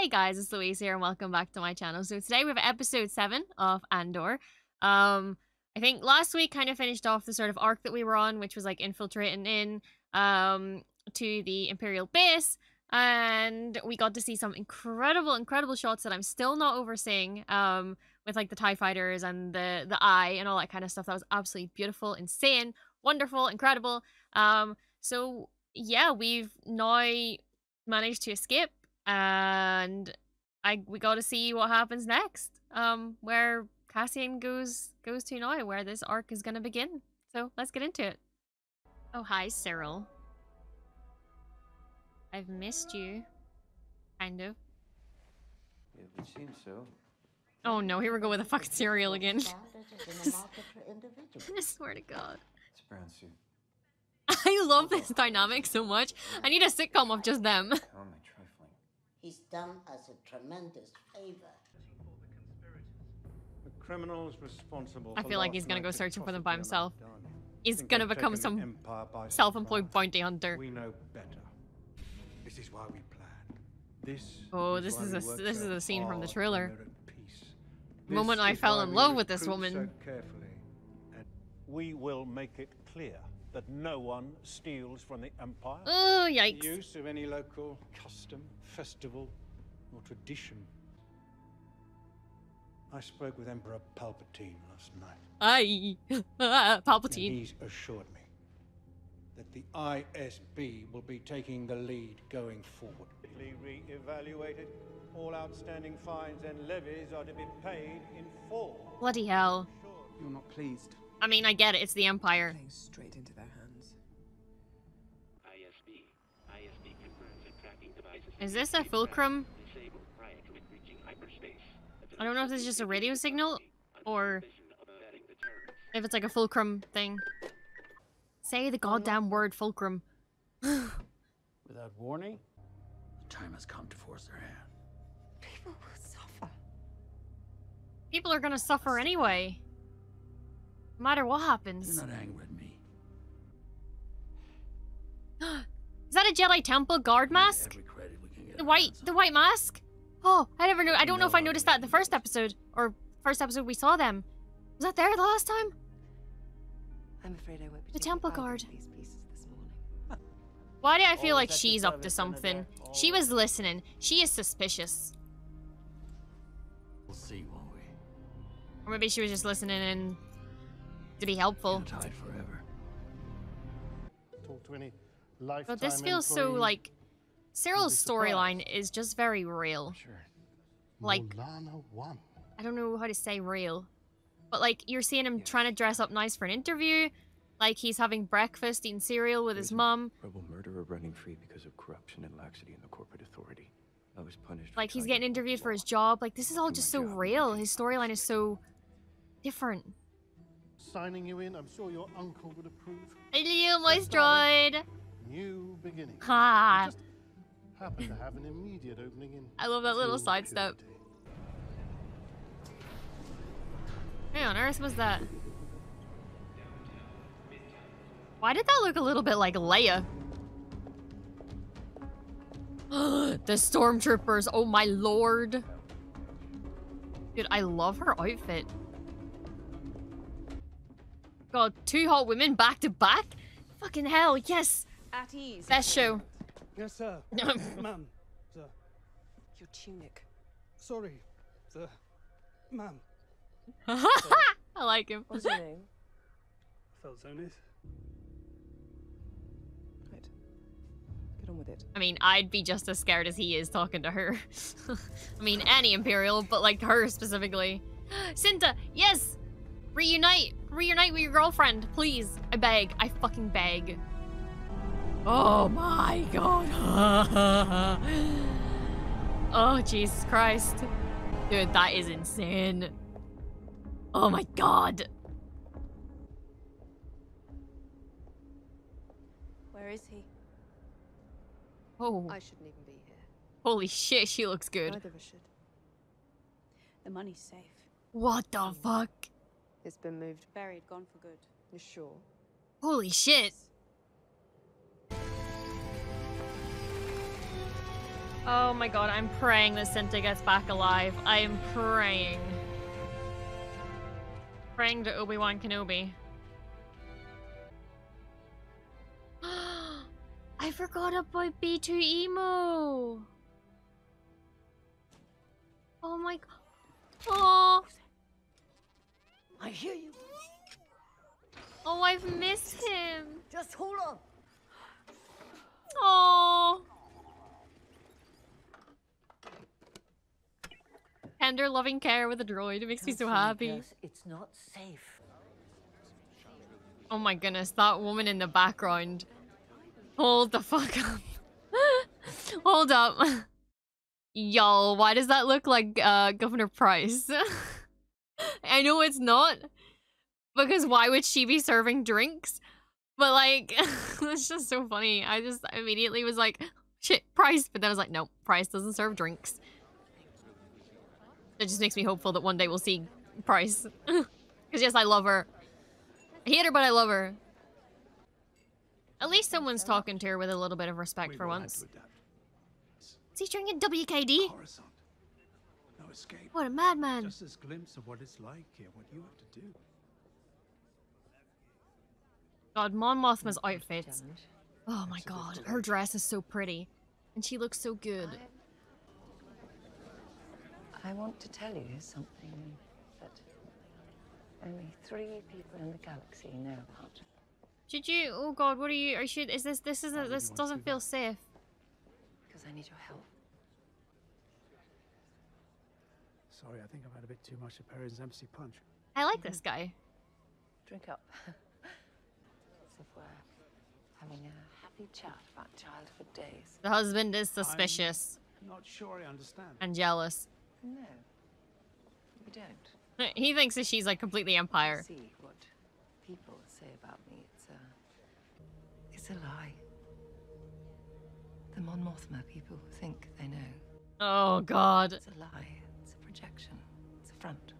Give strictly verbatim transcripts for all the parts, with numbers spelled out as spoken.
Hey guys, it's Louise here and welcome back to my channel. So today we have episode seven of Andor. Um, I think last week kind of finished off the sort of arc that we were on, which was like infiltrating in um, to the Imperial base. And we got to see some incredible, incredible shots that I'm still not overseeing um, with like the TIE fighters and the, the eye and all that kind of stuff. That was absolutely beautiful, insane, wonderful, incredible. Um, so yeah, we've now managed to escape. And I we got to see what happens next, um, where Cassian goes goes to now, where this arc is gonna begin. So let's get into it. Oh hi, Cyril. I've missed you, kind of. It would seem so. Oh no, here we go with a fucking cereal again. I swear to God. It's brown suit. I love this dynamic so much. I need a sitcom of just them. He's done us a tremendous favor. The criminals responsible. I feel like he's gonna go searching for them by himself. He's gonna become some self-employed bounty hunter. We know better. This is why we planned. This. Oh, this is a this is a scene from the trailer. The moment I fell in love with this woman. We will make it clear that no one steals from the Empire. Oh, yikes. Use of any local custom, festival, or tradition. I spoke with Emperor Palpatine last night. Aye. Palpatine. And he's assured me that the I S B will be taking the lead going forward. Re-evaluated. All outstanding fines and levies are to be paid in full. Bloody hell. You're not pleased. I mean, I get it. It's the Empire. Straight into their hands. I S B. I S B confirms that tracking devices. Is this a fulcrum? I don't know if this is just a radio signal or if it's like a fulcrum thing. Say the goddamn word fulcrum. Without warning, the time has come to force their hand. People will suffer. People are gonna suffer anyway. No matter what happens. You're not angry at me. Is that a Jedi temple guard mask? The white, the white mask. Oh, I never knew. I don't know if I noticed that in the first episode or first episode we saw them. Was that there the last time? I'm afraid I won't be the temple guard. These pieces this morning. Why do I feel like she's up to something? She was listening. She is suspicious. We'll see, won't we? Or maybe she was just listening and. To be helpful. Forever. But this feels so like Cyril's storyline is just very real. Sure. Like won. I don't know how to say real, but like you're seeing him yes. trying to dress up nice for an interview, like he's having breakfast, eating cereal with there his mum. Rebel murderer running free because of corruption and laxity in the corporate authority. I was punished. Like he's getting interviewed for his job. Like this is all just so real. His storyline is so different. Signing you in, I'm sure your uncle would approve. Hello, my droid. New beginning. Ha! Just happen to have an immediate opening in. I love that little sidestep. Hey, on earth was that? Why did that look a little bit like Leia? The stormtroopers! Oh my lord! Dude, I love her outfit. God, two hot women back to back? Fucking hell, yes. At ease. Best show. Yes, sir. Ma'am, sir. Your tunic. Sorry, sir. Ma'am. I like him. What's your name? Felzonis. Right. Get on with it. I mean, I'd be just as scared as he is talking to her. I mean, any Imperial, but like her specifically. Cinta, yes! Reunite! Reunite with your girlfriend, please. I beg. I fucking beg. Oh my god. Oh, Jesus Christ. Dude, that is insane. Oh my god. Where is he? Oh. I shouldn't even be here. Holy shit, she looks good. Neither of us should. The money's safe. What the fuck? It's been moved. Buried, gone for good. You're sure? Holy shit! Oh my god, I'm praying that Cinta gets back alive. I am praying. Praying to Obi-Wan Kenobi. I forgot about B two Emo! Oh my god. Oh! I hear you. Oh, I've missed him. Just hold on. Oh. Tender loving care with a droid. It makes me so happy. It's not safe. Oh my goodness, that woman in the background. Hold the fuck up. Hold up. Y'all, why does that look like uh, Governor Price? I know it's not, because why would she be serving drinks? But like, it's just so funny. I just immediately was like, shit, Price. But then I was like, no, Price doesn't serve drinks. It just makes me hopeful that one day we'll see Price. Because yes, I love her. I hate her, but I love her. At least someone's talking to her with a little bit of respect for once. Is he drinking W K D? Coruscant. No escape. What a madman. Just this glimpse of what it's like here, what you have to do. God, Mon Mothma's outfits. Oh my god, her dress is so pretty. And she looks so good. I, I want to tell you something that only three people in the galaxy know about. Did you? Oh god, what are you? I should. Is this? This isn't. This doesn't feel safe. Because I need your help. Sorry, I think I've had a bit too much of Perrin's empty punch. I like this guy. Drink up. As if we're having a happy chat about childhood days. The husband is suspicious. I'm not sure I understand. And jealous. No, we don't. He thinks that she's like completely Empire. See what people say about me. It's a, it's a lie. The Mon Mothma people think they know. Oh god. It's a lie. It's a projection. It's a front.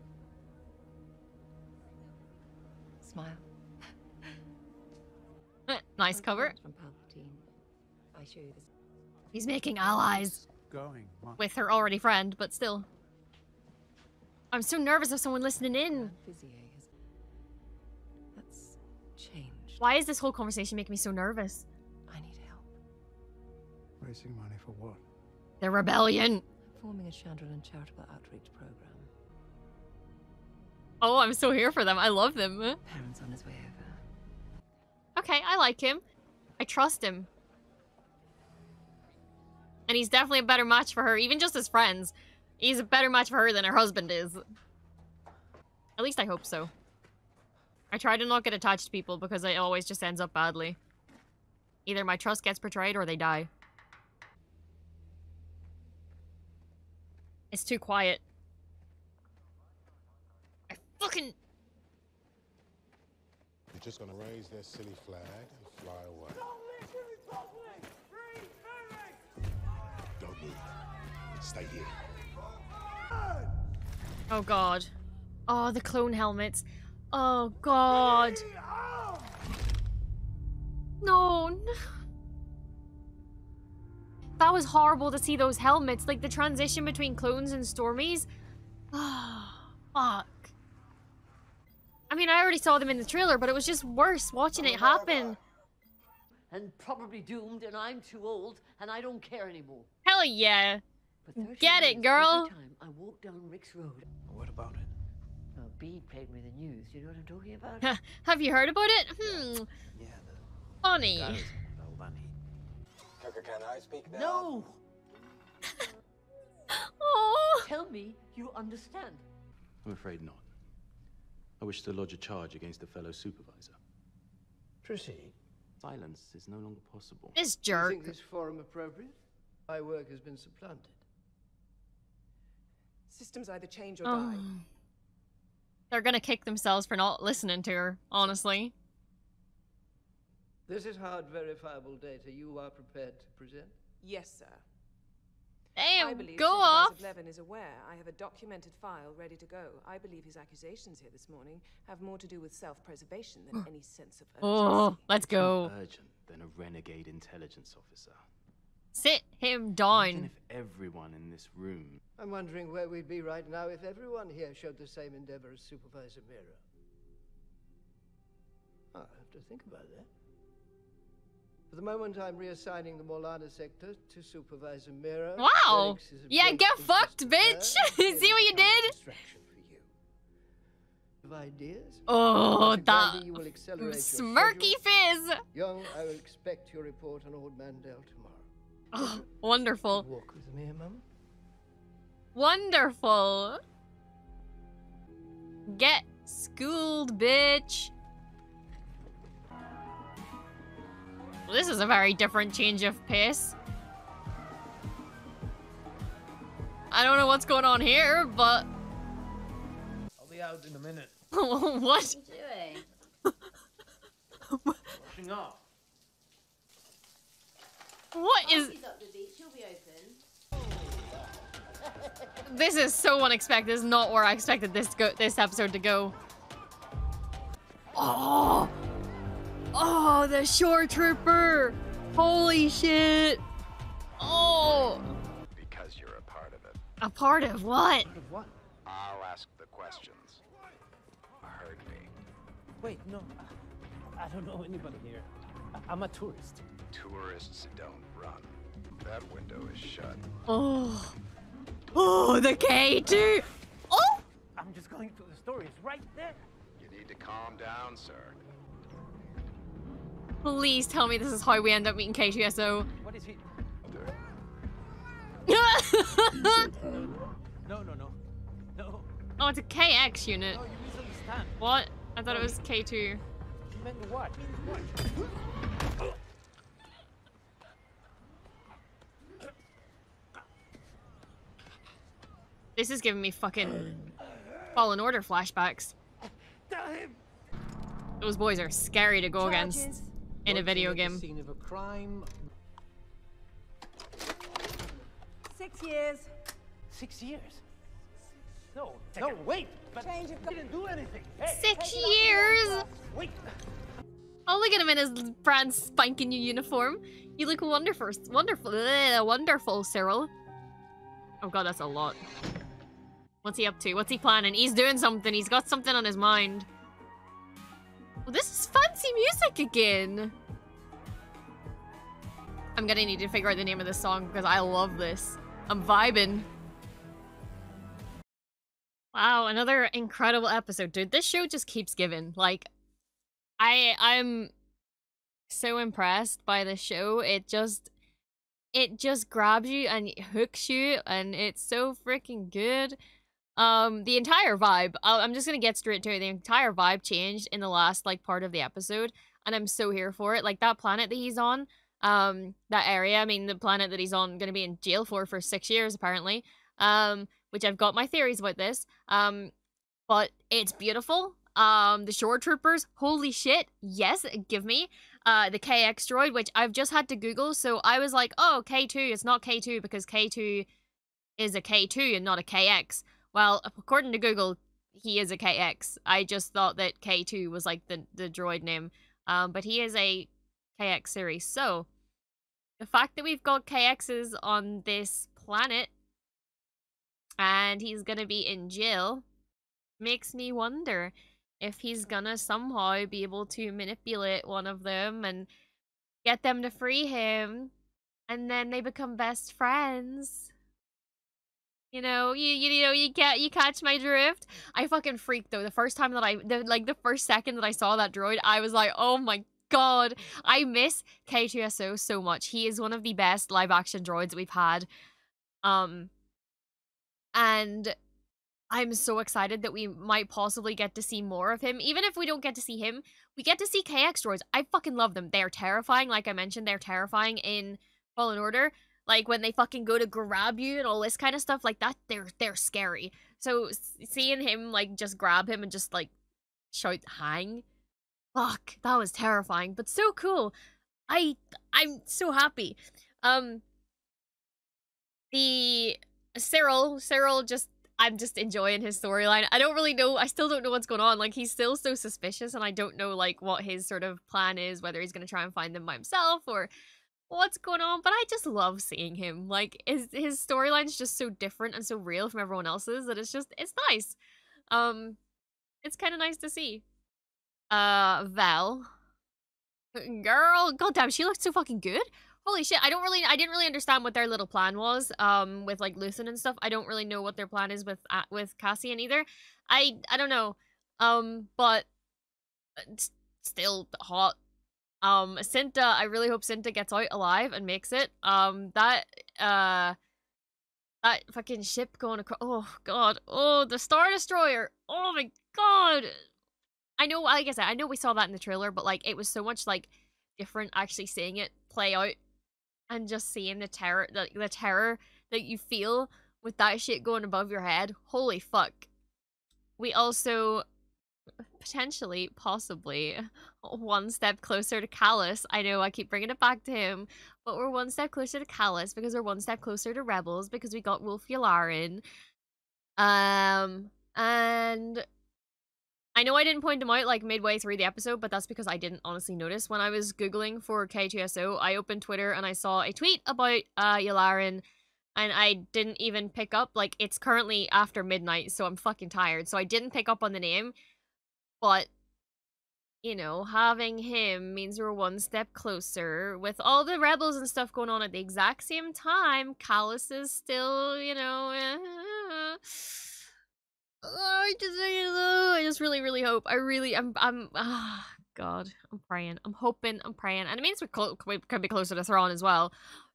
Smile. Nice cover. From Palpatine. I show you this. He's making allies. Going with her already friend, but still. I'm so nervous of someone listening in. That's changed. Why is this whole conversation making me so nervous? Raising money for what? The rebellion. Forming a Chandrelan charitable outreach program. Oh, I'm so here for them. I love them. Parents on his way over. Okay, I like him. I trust him. And he's definitely a better match for her, even just as friends. He's a better match for her than her husband is. At least I hope so. I try to not get attached to people because it always just ends up badly. Either my trust gets betrayed or they die. It's too quiet. I fucking... They're just gonna raise their silly flag and fly away. Don't leave the Republic! Free Phoenix! Don't move. Stay here. Oh god. Oh, the clone helmets. Oh god. No, no. That was horrible to see those helmets. Like, the transition between clones and Stormies. Oh, fuck. I mean, I already saw them in the trailer, but it was just worse watching it happen. And probably doomed, and I'm too old, and I don't care anymore. Hell yeah. Get it, girl. Every time I walk down Rick's Road. What about it? Oh, Bede played me the news. You know what I'm talking about? Have you heard about it? Hmm. Yeah, the... Funny. Can I speak now? No! Oh. Tell me you understand. I'm afraid not. I wish to lodge a charge against a fellow supervisor. Proceed. Silence is no longer possible. This jerk. Do you think this forum appropriate? My work has been supplanted. Systems either change or oh. die. They're gonna kick themselves for not listening to her, honestly. This is hard, verifiable data you are prepared to present? Yes, sir. Damn, I believe go off. Levin is aware I have a documented file ready to go. I believe his accusations here this morning have more to do with self-preservation than any sense of urgency. Oh, let's go. Urgent than a renegade intelligence officer. Sit him down. If everyone in this room. I'm wondering where we'd be right now if everyone here showed the same endeavor as Supervisor Meero. I'll have to think about that. For the moment, I'm reassigning the Morlana sector to Supervisor Meero. Wow! Yeah, get fucked, bitch! See what you did? Of ideas. Oh, that you will smirky fizz! Young, I will expect your report on old Mandel tomorrow. Oh, wonderful. Walk with me a moment. Wonderful. Get schooled, bitch. Well, this is a very different change of pace. I don't know what's going on here, but I'll be out in a minute. What? What are you doing? Washing up. What oh, is? She's up the beach. She'll be open. This is so unexpected. This is not where I expected this go this episode to go. Oh. Oh, the shore trooper! Holy shit! Oh! Because you're a part of it. A part of what? Part of what? I'll ask the questions. Heard me. Wait, no. I don't know anybody here. I'm a tourist. Tourists don't run. That window is shut. Oh. Oh, the K two! Oh! I'm just going to the stories right there. You need to calm down, sir. Please tell me this is how we end up meeting K two S O. What is he? No, no, no. No. Oh, it's a K X unit. No, you misunderstand. What? I thought no, it was K two. You meant what? What? This is giving me fucking Fallen Order flashbacks. Damn. Those boys are scary to go Charges. against. In a video game. Scene of a crime. Six years. Six years. No, no, wait. But Change of didn't do anything. Hey, Six years. Wait. Oh, look at him in his brand spanking new uniform. You look wonderful, wonderful, ugh, wonderful, Cyril. Oh god, that's a lot. What's he up to? What's he planning? He's doing something. He's got something on his mind. Well, this is fancy music again. I'm gonna need to figure out the name of this song because I love this. I'm vibing. Wow, another incredible episode, dude. This show just keeps giving. Like, I I'm so impressed by this show. It just it just grabs you and it hooks you, and it's so freaking good. Um, the entire vibe, I'm just gonna get straight to it, the entire vibe changed in the last, like, part of the episode, and I'm so here for it. Like, that planet that he's on, um, that area, I mean, the planet that he's on gonna be in jail for for six years, apparently, um, which I've got my theories about this, um, but it's beautiful. Um, the shore troopers, holy shit, yes, give me, uh, the K X droid, which I've just had to Google, so I was like, oh, K two, it's not K two, because K two is a K two and not a K X. Well, according to Google, he is a K X. I just thought that K two was like the, the droid name. Um, but he is a K X series. So, the fact that we've got K Xs on this planet and he's gonna be in jail makes me wonder if he's gonna somehow be able to manipulate one of them and get them to free him. And then they become best friends. You know, you you know, you get you catch my drift. I fucking freaked though. The first time that I, the, like the first second that I saw that droid, I was like, oh my god, I miss K two S O so much. He is one of the best live action droids we've had, um, and I'm so excited that we might possibly get to see more of him. Even if we don't get to see him, we get to see K X droids. I fucking love them. They are terrifying. Like I mentioned, they're terrifying in Fallen Order. Like, when they fucking go to grab you and all this kind of stuff, like, that, they're, they're scary. So, seeing him, like, just grab him and just, like, shout, hang. Fuck, that was terrifying, but so cool. I, I'm so happy. Um, the, Cyril, Cyril just, I'm just enjoying his storyline. I don't really know, I still don't know what's going on. Like, he's still so suspicious, and I don't know, like, what his sort of plan is, whether he's gonna try and find them by himself, or what's going on? But I just love seeing him. Like, his, his storyline's just so different and so real from everyone else's that it's just, it's nice. Um, it's kind of nice to see. Uh, Val. Girl, goddamn, she looked so fucking good. Holy shit, I don't really, I didn't really understand what their little plan was, um, with, like, Lucen and stuff. I don't really know what their plan is with, uh, with Cassian either. I, I don't know. Um, but it's still hot. Um, Cinta, I really hope Cinta gets out alive and makes it. Um, that, uh, that fucking ship going across, oh god, oh, the Star Destroyer, oh my god! I know, like I said, I know we saw that in the trailer, but, like, it was so much, like, different actually seeing it play out and just seeing the terror, the, the terror that you feel with that shit going above your head. Holy fuck. We also... potentially, possibly, one step closer to Kallus. I know I keep bringing it back to him, but we're one step closer to Kallus because we're one step closer to Rebels because we got Wullf Yularen. Um, and I know I didn't point him out like midway through the episode, but that's because I didn't honestly notice. When I was Googling for K two S O, I opened Twitter and I saw a tweet about uh, Yularen. And I didn't even pick up, like, it's currently after midnight, so I'm fucking tired. So I didn't pick up on the name. But, you know, having him means we're one step closer. With all the Rebels and stuff going on at the exact same time, Kallus is still, you know... Uh, I, just, uh, I just really, really hope. I really, I'm, I'm, ah, oh, God. I'm praying. I'm hoping, I'm praying. And it means we're we could be closer to Thrawn as well.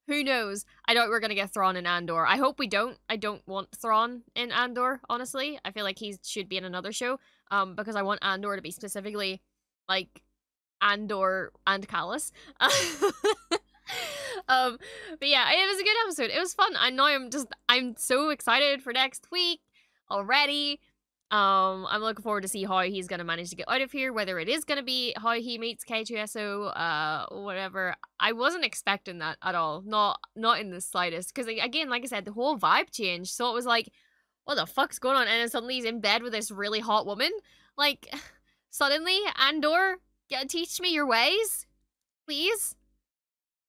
Who knows? I doubt we're going to get Thrawn in Andor. I hope we don't. I don't want Thrawn in Andor, honestly. I feel like he should be in another show. Um, because I want Andor to be specifically, like, Andor and Kallus. um, but yeah, it was a good episode. It was fun. I know I'm just, I'm so excited for next week already. Um, I'm looking forward to see how he's going to manage to get out of here, whether it is going to be how he meets K two S O, uh, whatever. I wasn't expecting that at all. Not, not in the slightest. Because, again, like I said, the whole vibe changed. So it was like, what the fuck's going on? And then suddenly he's in bed with this really hot woman. Like, suddenly, Andor, get, teach me your ways, please.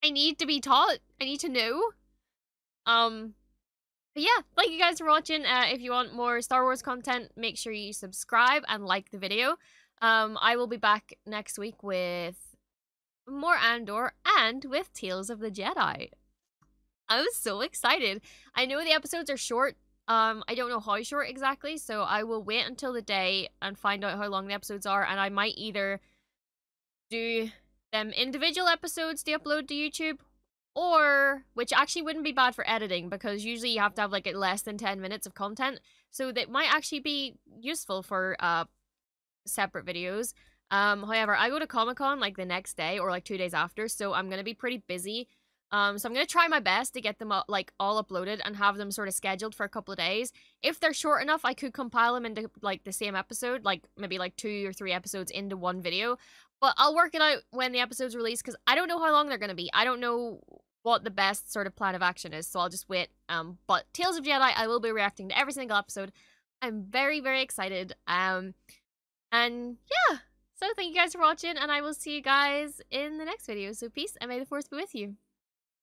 I need to be taught. I need to know. Um, but yeah, thank you guys for watching. Uh, if you want more Star Wars content, make sure you subscribe and like the video. Um, I will be back next week with more Andor and with Tales of the Jedi. I'm so excited. I know the episodes are short. Um, I don't know how short exactly, so I will wait until the day and find out how long the episodes are, and I might either do them individual episodes to upload to YouTube, or, which actually wouldn't be bad for editing, because usually you have to have, like, less than ten minutes of content, so that might actually be useful for, uh, separate videos. Um, however, I go to Comic-Con, like, the next day, or, like, two days after, so I'm gonna be pretty busy. Um, so I'm going to try my best to get them, uh, like, all uploaded and have them sort of scheduled for a couple of days. If they're short enough, I could compile them into, like, the same episode, like, maybe, like, two or three episodes into one video. But I'll work it out when the episode's released, because I don't know how long they're going to be. I don't know what the best sort of plan of action is, so I'll just wait. Um, but Tales of Jedi, I will be reacting to every single episode. I'm very, very excited. Um, and, yeah. So thank you guys for watching, and I will see you guys in the next video. So peace, and may the Force be with you.